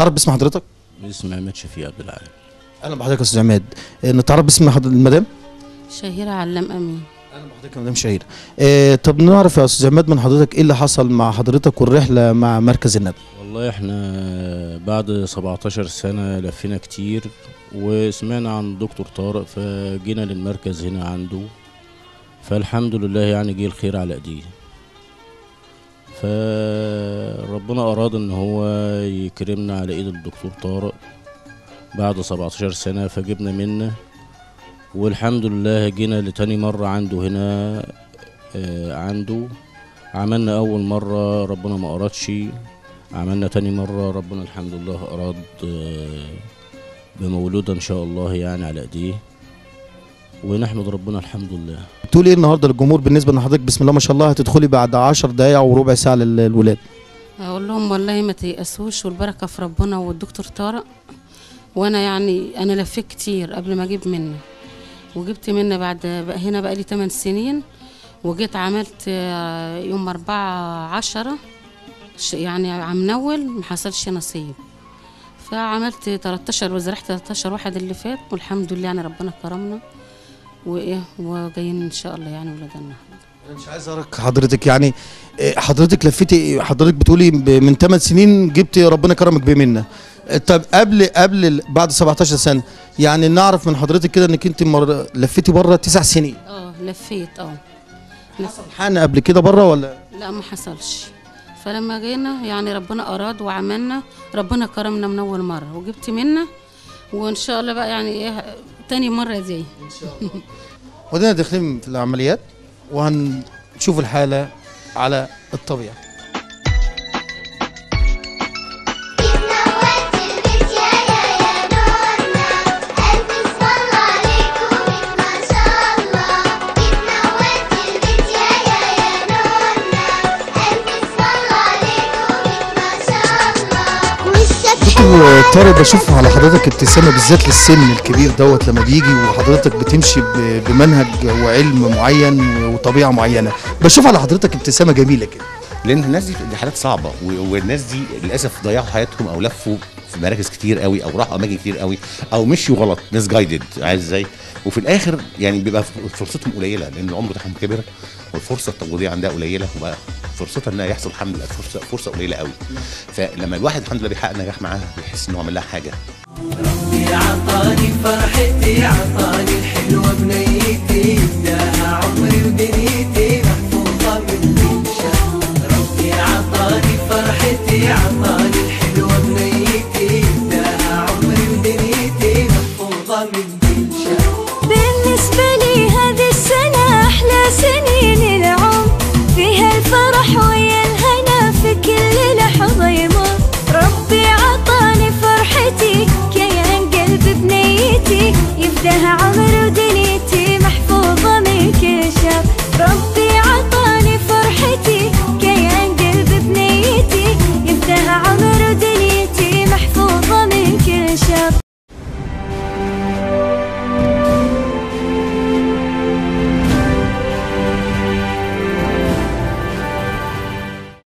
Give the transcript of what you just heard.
تعرف باسم حضرتك؟ باسم عماد شفيق عبد العالم. اهلا بحضرتك يا استاذ عماد. نتعرف باسم حضرتك المدام؟ شهيرة علام امين. اهلا بحضرتك يا مدام شهيرة. طب نعرف يا استاذ عماد من حضرتك ايه اللي حصل مع حضرتك والرحله مع مركز الندى؟ والله احنا بعد 17 سنه لفينا كتير وسمعنا عن دكتور طارق فجينا للمركز هنا عنده، فالحمد لله يعني جه الخير على ايديه، فربنا اراد ان هو يكرمنا على ايد الدكتور طارق بعد 17 سنه، فجبنا منه والحمد لله جينا لتاني مره عنده هنا. عنده عملنا اول مره ربنا ما ارادش، عملنا تاني مره ربنا الحمد لله اراد بمولوده ان شاء الله يعني على ايديه، ونحمد ربنا الحمد لله. بتقول ايه النهارده للجمهور بالنسبه لحضرتك؟ بسم الله ما شاء الله هتدخلي بعد 10 دقايق وربع ساعه للولاد. اقول لهم والله ما تيأسوش والبركه في ربنا والدكتور طارق، وانا يعني انا لفيت كتير قبل ما اجيب منه، وجبت منه بعد هنا بقى لي 8 سنين، وجيت عملت يوم 4/10 يعني عم نول ما حصلش نصيب، فعملت 13 وزرعت 13 واحد اللي فات، والحمد لله يعني ربنا كرمنا وايه وجايين ان شاء الله يعني ولادنا النهارده. انا مش عايز اراك حضرتك، يعني حضرتك لفيتي، حضرتك بتقولي من 8 سنين جبتي ربنا كرمك بيه منا. طب قبل بعد 17 سنه يعني نعرف من حضرتك كده انك انت لفيتي بره 9 سنين. لفيت حصل حقن قبل كده بره ولا؟ لا ما حصلش، فلما جينا يعني ربنا اراد وعملنا ربنا كرمنا من اول مره وجبت منا، وان شاء الله بقى يعني ايه تاني مره زي ان شاء الله. ودينا داخلين في العمليات وهنشوف الحاله على الطبيعه. طارق بشوف على حضرتك ابتسامه بالذات للسن الكبير دوت لما بيجي، وحضرتك بتمشي بمنهج وعلم معين وطبيعه معينه، بشوف على حضرتك ابتسامه جميله كده. لان الناس دي حالات صعبه، والناس دي للاسف ضيعوا حياتهم او لفوا في مراكز كتير قوي او راحوا اماكن كتير قوي او مشيوا غلط ميس جايدد عايز ازاي، وفي الاخر يعني بيبقى فرصتهم قليله لان العمر بتاعهم كبر والفرصه التمويليه عندها قليله، وبقى فرصتها انها يحصل الحمد لله فرصه قليله قوي، فلما الواحد الحمد لله بيحقق نجاح معاها بيحس ان هو عمل لها حاجه. ربي عطاني فرحتي، عطاني الحلوه بنيتي، اداها عمري ودنيتي محفوظه مني، ربي عطاني فرحتي، عطاني الحلوه بنيتي، اداها عمري ودنيتي محفوظه مني. بالنسبه لي هذه السنه احلى سنين العمر، فيها الفرح ويا الهنا في كل لحظه يمر، ربي عطاني فرحتي كيان قلبي بنيتي يفداها